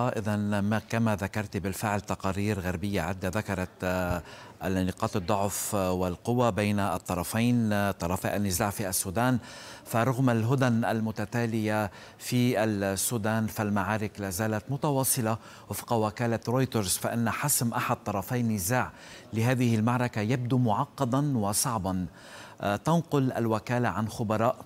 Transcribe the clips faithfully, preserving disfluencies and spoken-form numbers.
إذا كما ذكرت بالفعل تقارير غربية عدة ذكرت نقاط الضعف والقوة بين الطرفين طرفي النزاع في السودان. فرغم الهدن المتتالية في السودان فالمعارك لا زالت متواصلة. وفق وكالة رويترز فإن حسم أحد طرفي نزاع لهذه المعركة يبدو معقدا وصعبا. تنقل الوكالة عن خبراء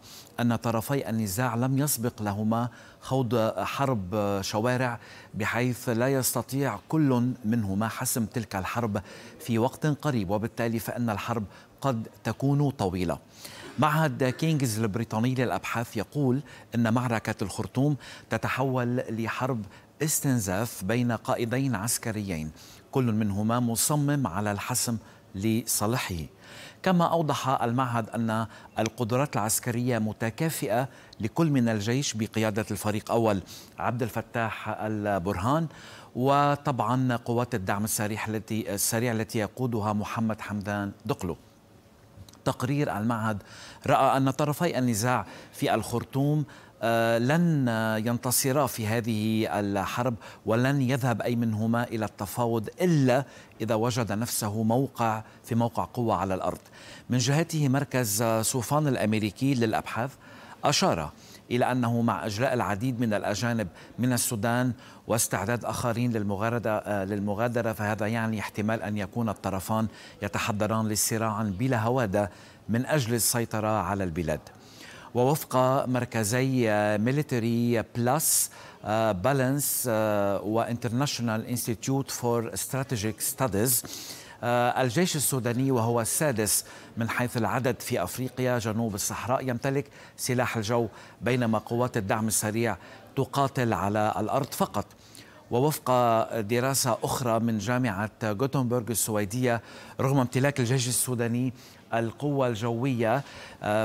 أن طرفي النزاع لم يسبق لهما خوض حرب شوارع بحيث لا يستطيع كل منهما حسم تلك الحرب في وقت قريب، وبالتالي فإن الحرب قد تكون طويلة. معهد كينجز البريطاني للأبحاث يقول أن معركة الخرطوم تتحول لحرب استنزاف بين قائدين عسكريين كل منهما مصمم على الحسم لصالحه. كما أوضح المعهد أن القدرات العسكرية متكافئة لكل من الجيش بقيادة الفريق أول عبد الفتاح البرهان، وطبعا قوات الدعم السريع التي السريع التي يقودها محمد حمدان دقلو. تقرير المعهد رأى أن طرفي النزاع في الخرطوم لن ينتصرا في هذه الحرب، ولن يذهب أي منهما إلى التفاوض إلا إذا وجد نفسه موقع في موقع قوة على الأرض. من جهته مركز سوفان الأمريكي للأبحاث أشار إلى أنه مع إجلاء العديد من الأجانب من السودان واستعداد آخرين للمغادرة فهذا يعني احتمال أن يكون الطرفان يتحضران للصراع بلا هوادة من أجل السيطرة على البلاد. ووفق مركزي ميليتري بلاس بالانس وانترناشونال انستيتيوت فور استراتيجيك ستاديز الجيش السوداني وهو السادس من حيث العدد في أفريقيا جنوب الصحراء يمتلك سلاح الجو، بينما قوات الدعم السريع تقاتل على الأرض فقط. ووفق دراسة أخرى من جامعة غوتنبرغ السويدية رغم امتلاك الجيش السوداني القوة الجوية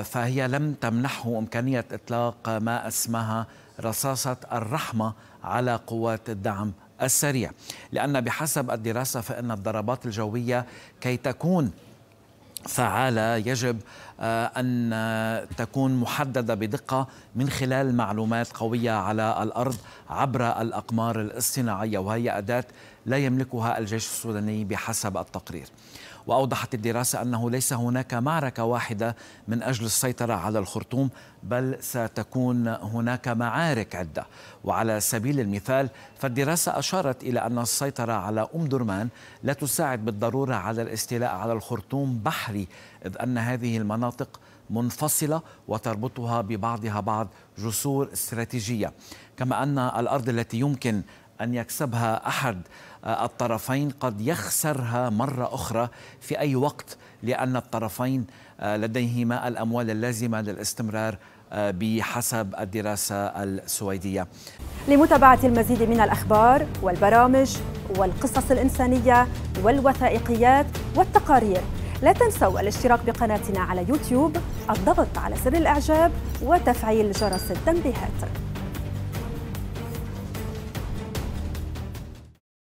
فهي لم تمنحه إمكانية إطلاق ما اسمها رصاصة الرحمة على قوات الدعم السريع، لأن بحسب الدراسة فإن الضربات الجوية كي تكون فعالة يجب أن تكون محددة بدقة من خلال معلومات قوية على الأرض عبر الأقمار الاصطناعية، وهي أداة لا يملكها الجيش السوداني بحسب التقرير. وأوضحت الدراسة أنه ليس هناك معركة واحدة من أجل السيطرة على الخرطوم، بل ستكون هناك معارك عدة. وعلى سبيل المثال فالدراسة أشارت إلى أن السيطرة على أم درمان لا تساعد بالضرورة على الاستيلاء على الخرطوم بحري، إذ أن هذه المناطق منفصلة وتربطها ببعضها بعض جسور استراتيجية. كما أن الأرض التي يمكن أن يكسبها أحد الطرفين قد يخسرها مرة أخرى في أي وقت، لأن الطرفين لديهما الأموال اللازمة للاستمرار بحسب الدراسة السويدية. لمتابعة المزيد من الأخبار والبرامج والقصص الإنسانية والوثائقيات والتقارير لا تنسوا الاشتراك بقناتنا على يوتيوب، الضغط على زر الإعجاب وتفعيل جرس التنبيهات.